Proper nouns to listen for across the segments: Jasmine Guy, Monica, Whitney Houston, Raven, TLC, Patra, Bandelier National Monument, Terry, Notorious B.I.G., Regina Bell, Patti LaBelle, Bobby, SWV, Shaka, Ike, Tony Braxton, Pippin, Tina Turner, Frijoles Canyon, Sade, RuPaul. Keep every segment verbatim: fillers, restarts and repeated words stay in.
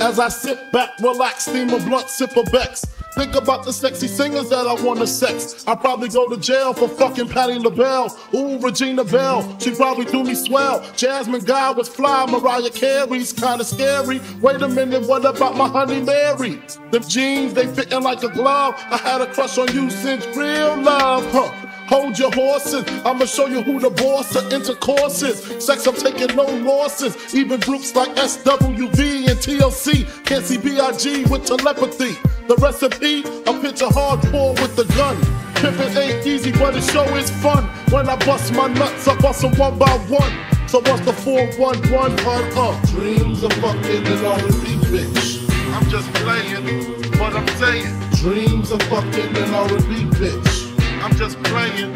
As I sit back, relax, steam a blunt, sip a Bex. Think about the sexy singers that I wanna sex. I probably go to jail for fucking Patti LaBelle. Ooh, Regina Bell, she probably do me swell. Jasmine Guy was fly, Mariah Carey's kinda scary. Wait a minute, what about my honey Mary? Them jeans, they fitting like a glove. I had a crush on you since real love, huh? Hold your horses, I'ma show you who the boss of intercourse is. Sex, I'm taking no losses. Even groups like S W V and T L C can't see B I G with telepathy. The recipe, I pitch a hardcore with the gun. Pippin ain't easy, but the show is fun. When I bust my nuts, I bust them one by one. So what's the four one one part up? Dreams of fucking an R and B bitch. I'm just playing what I'm saying. Dreams of fucking an R and B bitch. I'm just playing,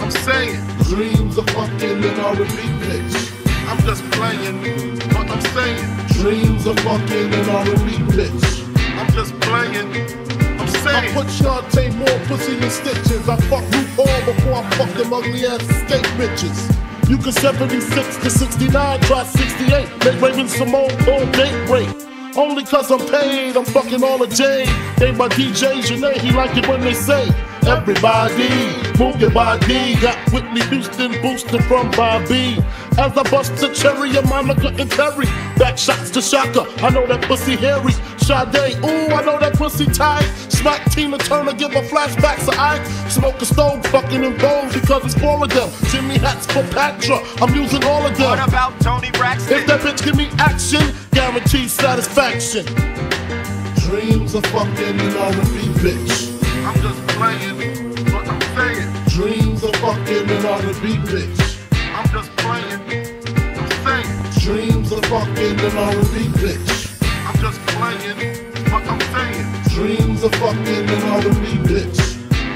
I'm saying. Dreams of fucking an R and B bitch. I'm just playing, but I'm saying. Dreams of fucking an R and B bitch. I'm just playing, I'm saying. I put Sade more pussy than stitches. I fuck RuPaul before I fuck them ugly ass skate bitches. You can seventy-six to sixty-nine, try sixty-eight. Make Raven Simone all date rape. Only cause I'm paid, I'm fucking all the Jade. They my D J Janae, he like it when they say, everybody, move your body. Got Whitney Houston boosted from Bobby. As I bust the Cherry and Monica and Terry. Back shots to Shaka, I know that pussy hairy. Sade, ooh, I know that pussy tight. Smack Tina Turner, give her flashbacks to Ike. Smoke a stove, fucking in bowls because it's four of them. Jimmy hats for Patra, I'm using all of them. What about Tony Braxton? If that bitch give me action, guaranteed satisfaction. Dreams of fucking an R and B bitch. I'm just playing, but I'm saying. Dreams of fucking an R and B bitch. I'm just playing, I'm saying. Dreams of fucking an R and B bitch. I'm just playing, but I'm saying. Dreams of fucking an R and B bitch.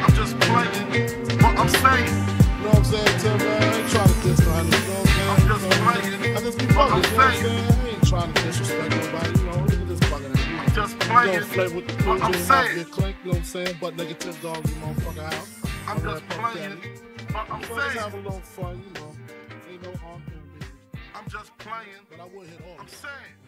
I'm just playing, but I'm saying. You know what I'm saying, Tim, man? I ain't trying to diss nobody, you know what I'm saying? I'm just playing, I just be bugging, you know what I'm saying? I ain't trying to disrespect nobody, you know? Look at this bugging ass. I'm just playing, don't play with the but I'm saying. You know what I'm saying? But negative dogs, you motherfucker out. I'm, I'm just playing, but I'm saying. Let's have a little fun, you know? Ain't no harm in me. I'm just playing, but I would hit all. I'm saying.